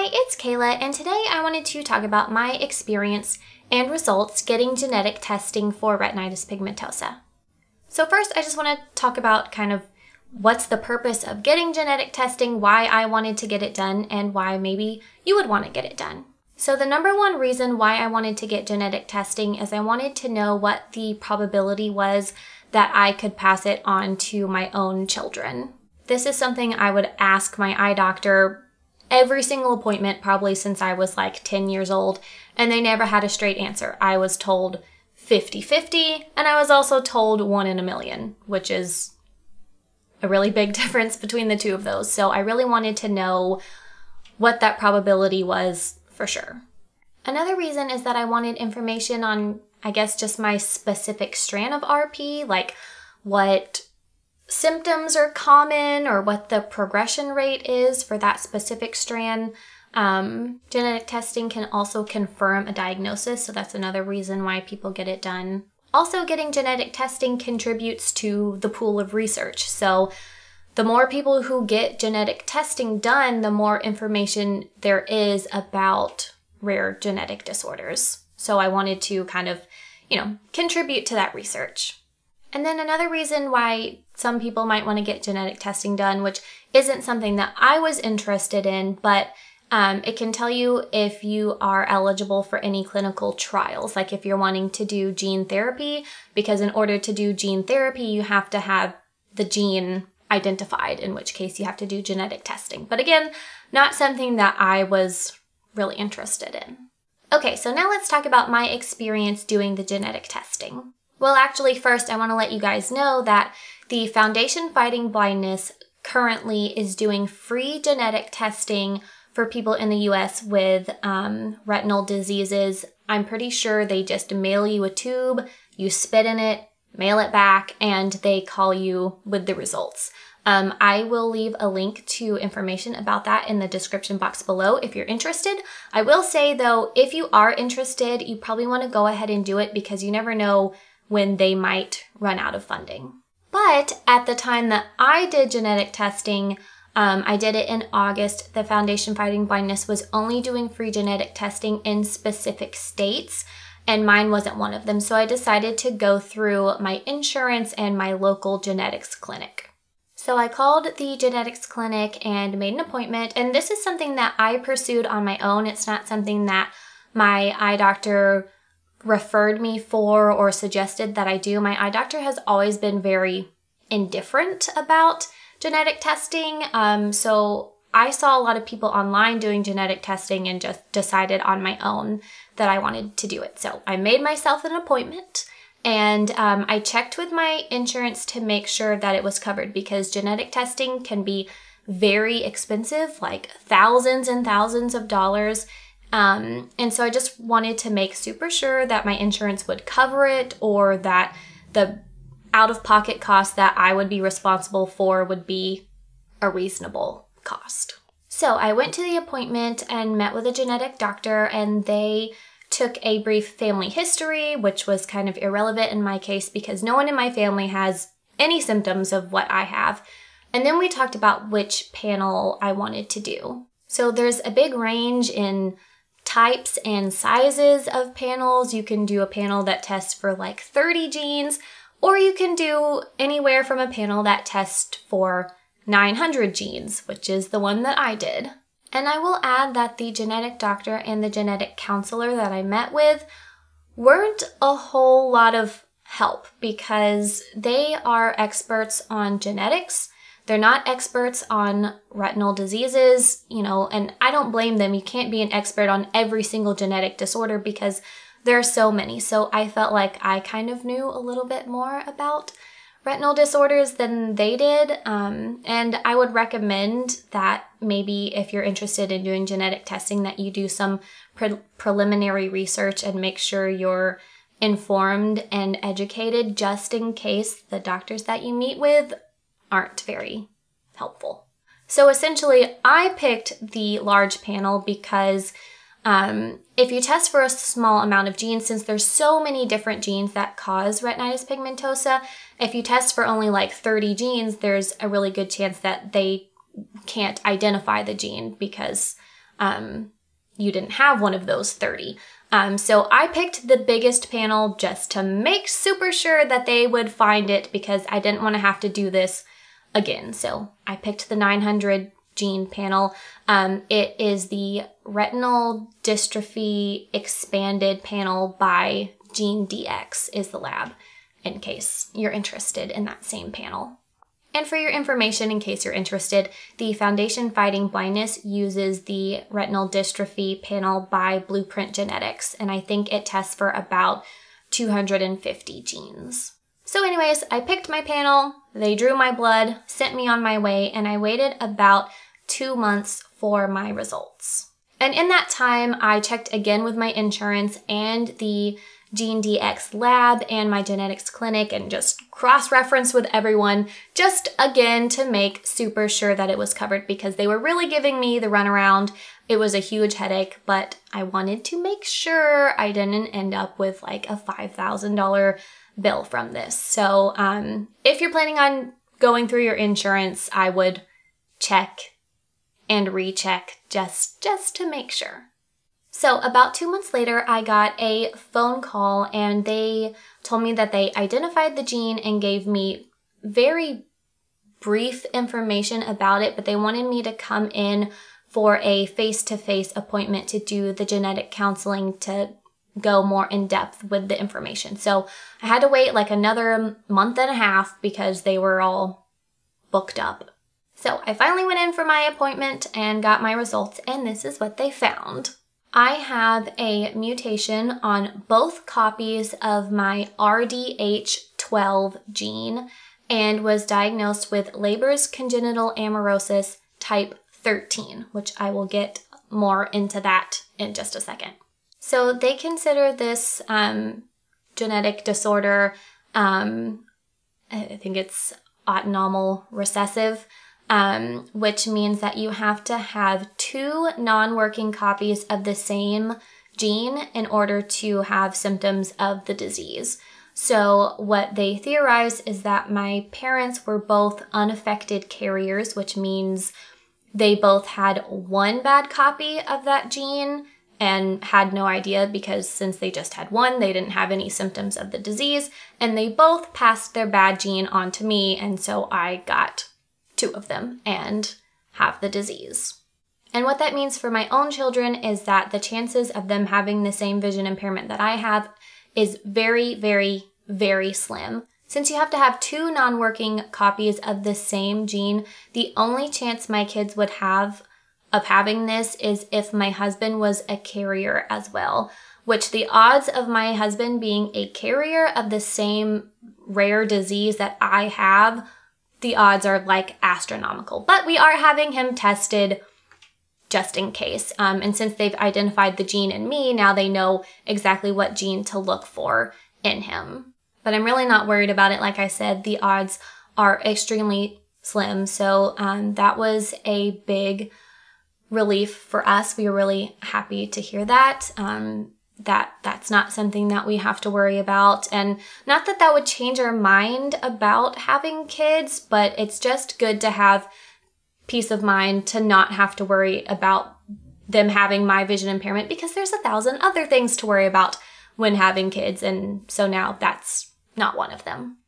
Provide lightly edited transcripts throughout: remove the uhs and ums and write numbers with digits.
Hi, it's Kayla, and today I wanted to talk about my experience and results getting genetic testing for retinitis pigmentosa. So first, I just want to talk about kind of what's the purpose of getting genetic testing, why I wanted to get it done, and why maybe you would want to get it done. So the number one reason why I wanted to get genetic testing is I wanted to know what the probability was that I could pass it on to my own children. This is something I would ask my eye doctor every single appointment probably since I was like 10 years old, and they never had a straight answer. I was told 50-50, and I was also told 1 in a million, which is a really big difference between the two of those. So I really wanted to know what that probability was for sure. Another reason is that I wanted information on, I guess, just my specific strand of RP, like what symptoms are common or what the progression rate is for that specific strand. Genetic testing can also confirm a diagnosis, so that's another reason why people get it done. Also, getting genetic testing contributes to the pool of research. So the more people who get genetic testing done, the more information there is about rare genetic disorders. So I wanted to kind of, contribute to that research. And then another reason why some people might want to get genetic testing done, which isn't something that I was interested in, but it can tell you if you are eligible for any clinical trials, like if you're wanting to do gene therapy, because in order to do gene therapy, you have to have the gene identified, in which case you have to do genetic testing. But again, not something that I was really interested in. Okay, so now let's talk about my experience doing the genetic testing. Well, actually, first I want to let you guys know that the Foundation Fighting Blindness currently is doing free genetic testing for people in the US with retinal diseases. I'm pretty sure they just mail you a tube, you spit in it, mail it back, and they call you with the results. I will leave a link to information about that in the description box below if you're interested. I will say though, if you are interested, you probably want to go ahead and do it because you never know when they might run out of funding. But at the time that I did genetic testing, I did it in August. The Foundation Fighting Blindness was only doing free genetic testing in specific states, and mine wasn't one of them, so I decided to go through my insurance and my local genetics clinic. So I called the genetics clinic and made an appointment, and this is something that I pursued on my own. It's not something that my eye doctor referred me for or suggested that I do. My eye doctor has always been very indifferent about genetic testing, so I saw a lot of people online doing genetic testing and just decided on my own that I wanted to do it. So I made myself an appointment, and I checked with my insurance to make sure that it was covered because genetic testing can be very expensive, like thousands and thousands of dollars. And so I just wanted to make super sure that my insurance would cover it or that the out-of-pocket cost that I would be responsible for would be a reasonable cost. So I went to the appointment and met with a genetic doctor, and they took a brief family history, which was kind of irrelevant in my case because no one in my family has any symptoms of what I have. And then we talked about which panel I wanted to do. So there's a big range in types and sizes of panels. You can do a panel that tests for like 30 genes, or you can do anywhere from a panel that tests for 900 genes, which is the one that I did. And I will add that the genetic doctor and the genetic counselor that I met with weren't a whole lot of help because they are experts on genetics. They're not experts on retinal diseases, and I don't blame them. You can't be an expert on every single genetic disorder because there are so many. So I felt like I kind of knew a little bit more about retinal disorders than they did, and I would recommend that maybe if you're interested in doing genetic testing that you do some preliminary research and make sure you're informed and educated just in case the doctors that you meet with aren't very helpful. So essentially I picked the large panel because if you test for a small amount of genes, since there's so many different genes that cause retinitis pigmentosa, if you test for only like 30 genes, there's a really good chance that they can't identify the gene because you didn't have one of those 30. So I picked the biggest panel just to make super sure that they would find it because I didn't want to have to do this again. So I picked the 900 gene panel. It is the Retinal Dystrophy Expanded Panel by GeneDX is the lab, in case you're interested in that same panel. And for your information, in case you're interested, the Foundation Fighting Blindness uses the Retinal Dystrophy Panel by Blueprint Genetics, and I think it tests for about 250 genes. So anyways, I picked my panel, they drew my blood, sent me on my way, and I waited about 2 months for my results. And in that time, I checked again with my insurance and the GeneDX lab and my genetics clinic and just cross-referenced with everyone, just again to make super sure that it was covered because they were really giving me the runaround. It was a huge headache, but I wanted to make sure I didn't end up with like a $5,000 bill from this. So if you're planning on going through your insurance, I would check and recheck just to make sure. So about 2 months later, I got a phone call and they told me that they identified the gene and gave me very brief information about it, but they wanted me to come in for a face-to-face appointment to do the genetic counseling to go more in depth with the information. So I had to wait like another month and a half because they were all booked up. So I finally went in for my appointment and got my results, and this is what they found. I have a mutation on both copies of my RDH12 gene and was diagnosed with Leber congenital amaurosis type 13, which I will get more into that in just a second. So they consider this genetic disorder, I think it's autosomal recessive, which means that you have to have two non-working copies of the same gene in order to have symptoms of the disease. So what they theorize is that my parents were both unaffected carriers, which means they both had one bad copy of that gene and had no idea because since they just had one, they didn't have any symptoms of the disease, and they both passed their bad gene on to me, and so I got two of them and have the disease. And what that means for my own children is that the chances of them having the same vision impairment that I have is very, very, very slim. Since you have to have two non-working copies of the same gene, the only chance my kids would have of having this is if my husband was a carrier as well, which the odds of my husband being a carrier of the same rare disease that I have, the odds are like astronomical, but we are having him tested just in case. And since they've identified the gene in me, now they know exactly what gene to look for in him. But I'm really not worried about it. Like I said, the odds are extremely slim. So that was a big relief for us. We were really happy to hear that. That's not something that we have to worry about. And not that that would change our mind about having kids, but it's just good to have peace of mind to not have to worry about them having my vision impairment because there's 1,000 other things to worry about when having kids. And so now that's not one of them.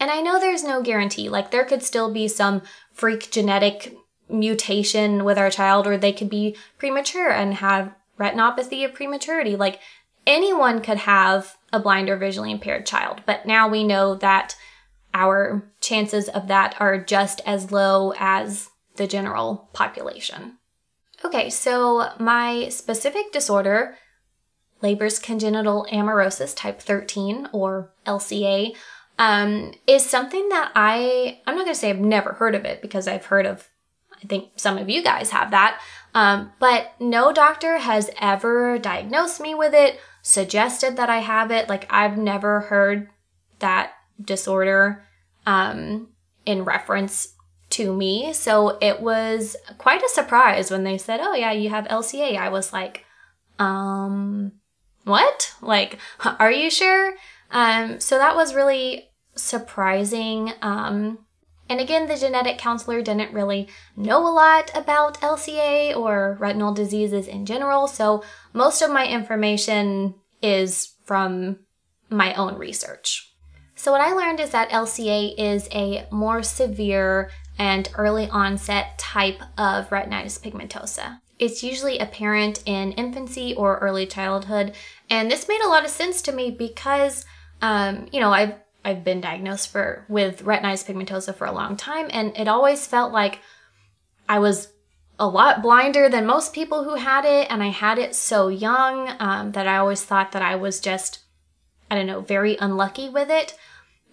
And I know there's no guarantee, like there could still be some freak genetic mutation with our child, or they could be premature and have retinopathy of prematurity. Like anyone could have a blind or visually impaired child, but now we know that our chances of that are just as low as the general population. Okay, so my specific disorder, Leber congenital amaurosis type 13 or LCA, is something that I'm not gonna say I've never heard of it because I've heard of, I think some of you guys have that, but no doctor has ever diagnosed me with it, suggested that I have it. Like I've never heard that disorder in reference to me. So it was quite a surprise when they said, oh yeah, you have LCA. I was like, what? Like, are you sure? So that was really surprising. And again, the genetic counselor didn't really know a lot about LCA or retinal diseases in general, so most of my information is from my own research. So what I learned is that LCA is a more severe and early onset type of retinitis pigmentosa. It's usually apparent in infancy or early childhood, and this made a lot of sense to me because, you know, I've been diagnosed with retinitis pigmentosa for a long time, and it always felt like I was a lot blinder than most people who had it, and I had it so young that I always thought that I was just, I don't know, very unlucky with it.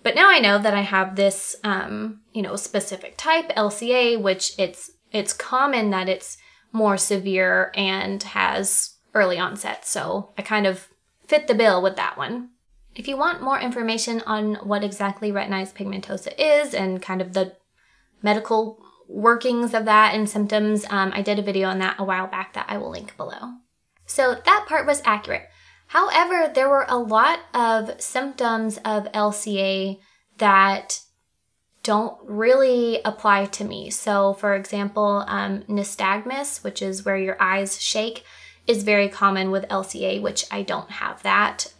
But now I know that I have this, you know, specific type, LCA, which it's common that it's more severe and has early onset, so I kind of fit the bill with that one. If you want more information on what exactly retinitis pigmentosa is and kind of the medical workings of that and symptoms, I did a video on that a while back that I will link below. So that part was accurate. However, there were a lot of symptoms of LCA that don't really apply to me. So for example, nystagmus, which is where your eyes shake, is very common with LCA, which I don't have that.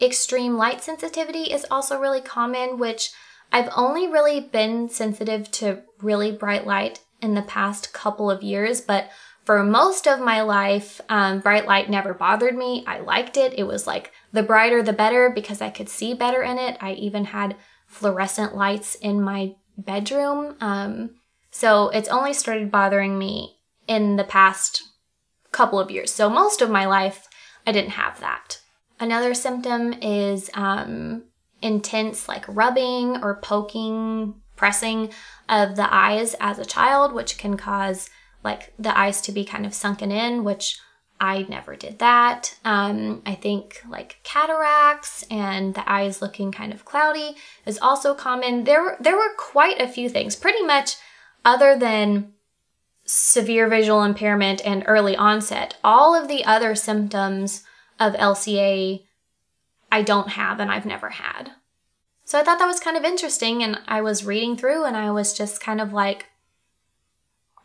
Extreme light sensitivity is also really common, which I've only really been sensitive to really bright light in the past couple of years, but for most of my life, bright light never bothered me. I liked it. It was like the brighter the better because I could see better in it. I even had fluorescent lights in my bedroom. So it's only started bothering me in the past couple of years. So most of my life, I didn't have that. Another symptom is intense like rubbing or poking, pressing of the eyes as a child, which can cause like the eyes to be kind of sunken in, which I never did that. I think like cataracts and the eyes looking kind of cloudy is also common. There were quite a few things, pretty much other than severe visual impairment and early onset. All of the other symptoms of LCA I don't have and I've never had. So I thought that was kind of interesting, and I was reading through and I was just kind of like,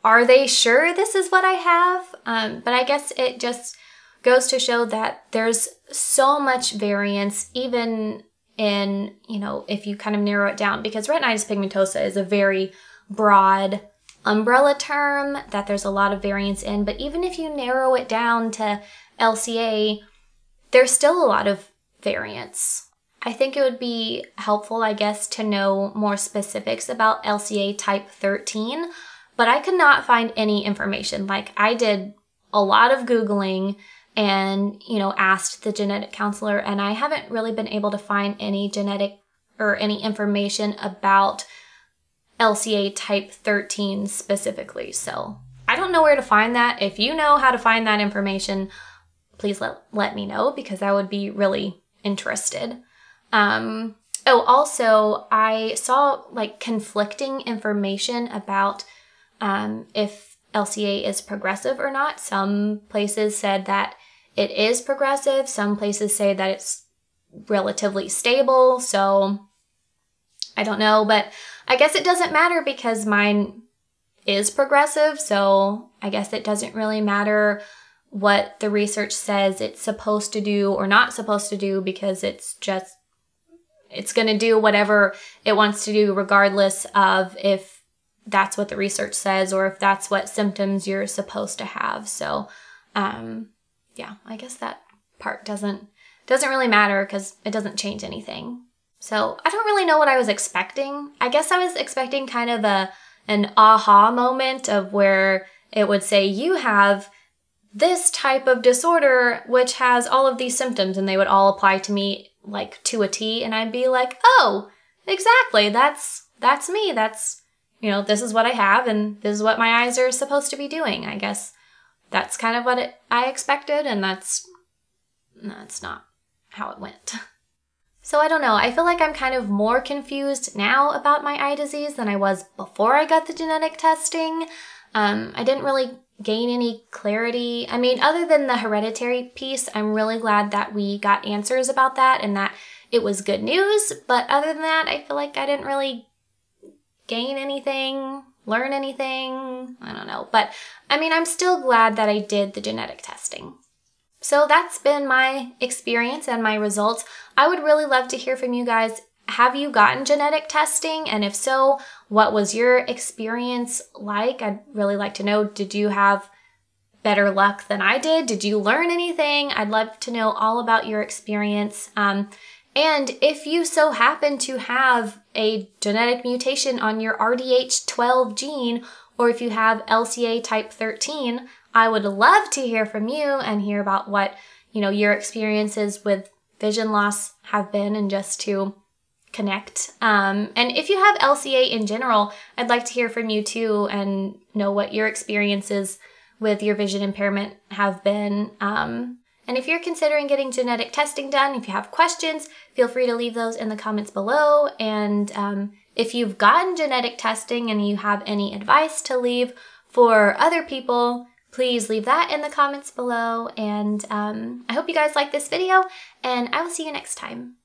are they sure this is what I have? But I guess it just goes to show that there's so much variance even in, you know, if you kind of narrow it down, because retinitis pigmentosa is a very broad umbrella term that there's a lot of variance in, but even if you narrow it down to LCA, there's still a lot of variance. I think it would be helpful, I guess, to know more specifics about LCA type 13, but I could not find any information. Like, I did a lot of Googling and, you know, asked the genetic counselor, and I haven't really been able to find any genetic or any information about LCA type 13 specifically. So I don't know where to find that. If you know how to find that information, please let me know, because I would be really interested. Oh, also I saw like conflicting information about if LCA is progressive or not. Some places said that it is progressive. Some places say that it's relatively stable. So I don't know, but I guess it doesn't matter because mine is progressive, so I guess it doesn't really matter what the research says it's supposed to do or not supposed to do, because it's just, it's going to do whatever it wants to do regardless of if that's what the research says or if that's what symptoms you're supposed to have. So yeah, I guess that part doesn't really matter because it doesn't change anything. So I don't really know what I was expecting. I guess I was expecting kind of an aha moment of where it would say, you have this type of disorder, which has all of these symptoms, and they would all apply to me like to a T, and I'd be like, oh, exactly, that's me. That's, you know, this is what I have and this is what my eyes are supposed to be doing. I guess that's kind of what I expected, and that's not how it went. So I don't know, I feel like I'm kind of more confused now about my eye disease than I was before I got the genetic testing. I didn't really gain any clarity. I mean, other than the hereditary piece, I'm really glad that we got answers about that and that it was good news. But other than that, I feel like I didn't really gain anything, learn anything, I don't know. But I mean, I'm still glad that I did the genetic testing. So that's been my experience and my results. I would really love to hear from you guys. Have you gotten genetic testing? And if so, what was your experience like? I'd really like to know, did you have better luck than I did? Did you learn anything? I'd love to know all about your experience. And if you so happen to have a genetic mutation on your RDH12 gene, or if you have LCA type 13, I would love to hear from you and hear about what, you know, your experiences with vision loss have been, and just to connect. And if you have LCA in general, I'd like to hear from you too and know what your experiences with your vision impairment have been. And if you're considering getting genetic testing done, if you have questions, feel free to leave those in the comments below. And if you've gotten genetic testing and you have any advice to leave for other people, please leave that in the comments below. And I hope you guys like this video, and I will see you next time.